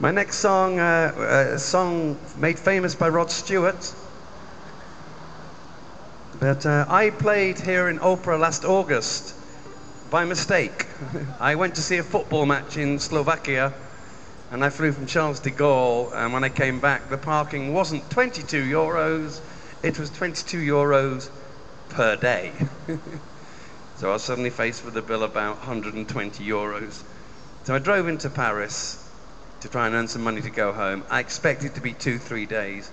My next song, a song made famous by Rod Stewart, that I played here in Opera last August by mistake. I went to see a football match in Slovakia, and I flew from Charles de Gaulle, and when I came back, the parking wasn't 22 euros, it was 22 euros per day. So I was suddenly faced with a bill about 120 euros. So I drove into Paris to try and earn some money to go home. I expected it to be 2-3 days.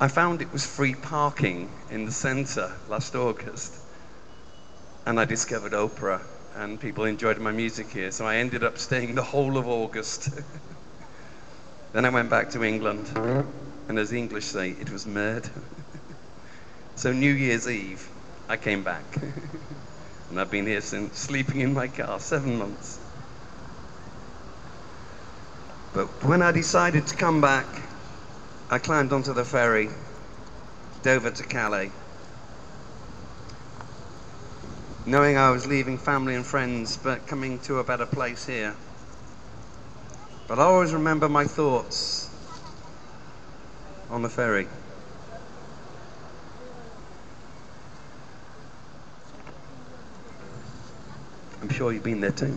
I found it was free parking in the centre last August, and I discovered Opera, and people enjoyed my music here, so I ended up staying the whole of August. Then I went back to England, and as the English say, it was murder. So New Year's Eve, I came back, and I've been here since, sleeping in my car, 7 months. But when I decided to come back, I climbed onto the ferry, Dover to Calais, knowing I was leaving family and friends, but coming to a better place here. But I always remember my thoughts on the ferry. I'm sure you've been there too.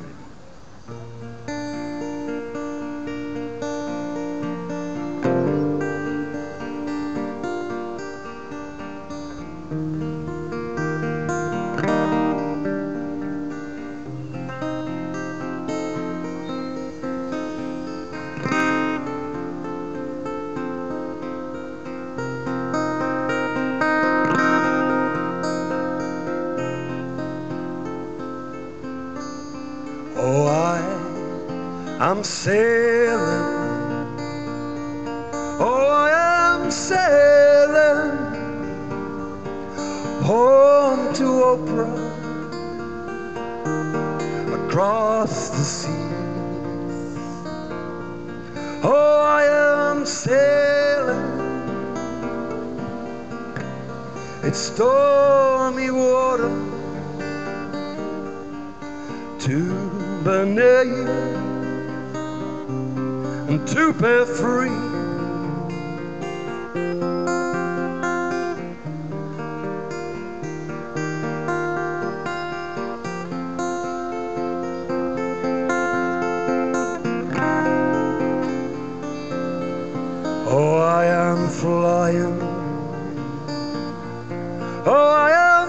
I'm sailing, oh, I am sailing home to Opera, across the seas. Oh, I am sailing, it's stormy water, to be near you, to be free. Oh, I am flying, oh, I am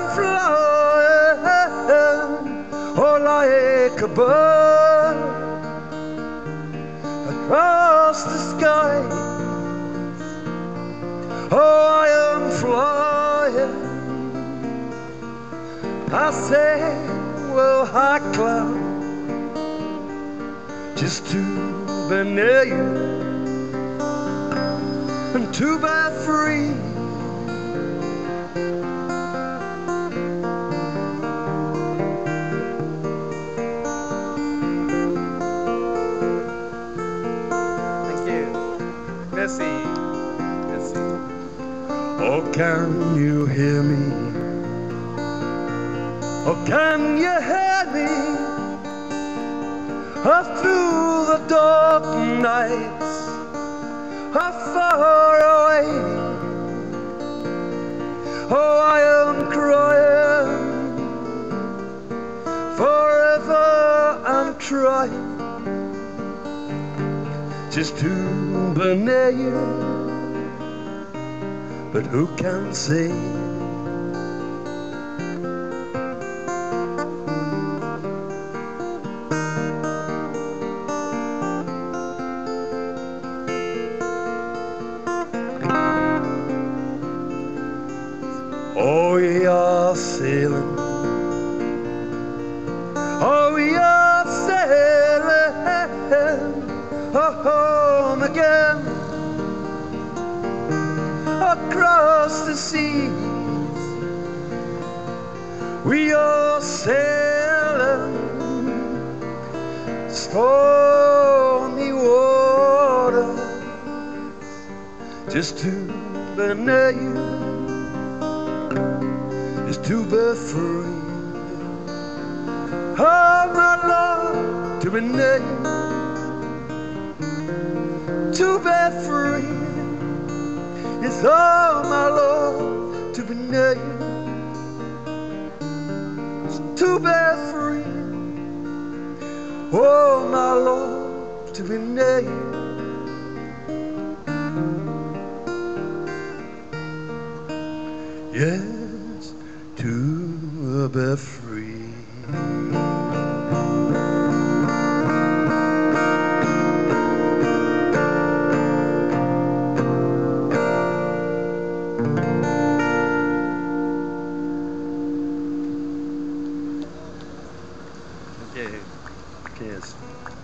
flying, oh, like a bird across the sky. Oh, I am flying, I say, well, high cloud, just to be near you and to be free. Oh, can you hear me? Oh, can you hear me? Oh, through the dark nights, oh, far away. Oh, I am crying, forever I'm trying, just to be near you. But who can see? Oh, we are sailing, oh, we are sailing, oh, home again, across the seas. We are sailing stormy waters, just to be near you, just to be free. Oh, my love, to be near you. to be free. It's all my love to be naked. It's to be free. Oh, my love to be naked. Yes, to be free. Okay, yes.